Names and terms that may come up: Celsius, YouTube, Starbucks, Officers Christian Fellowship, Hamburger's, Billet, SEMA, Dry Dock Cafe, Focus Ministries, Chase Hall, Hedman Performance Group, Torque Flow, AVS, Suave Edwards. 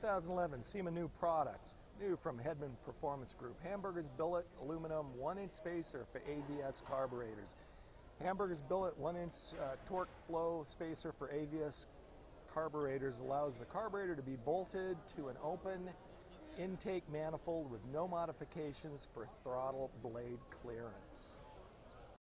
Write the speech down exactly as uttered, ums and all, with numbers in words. two thousand eleven SEMA new products, new from Hedman Performance Group. Hamburger's Billet aluminum one inch spacer for A V S carburetors. Hamburger's Billet one inch uh, Torque Flow spacer for A V S carburetors allows the carburetor to be bolted to an open intake manifold with no modifications for throttle blade clearance.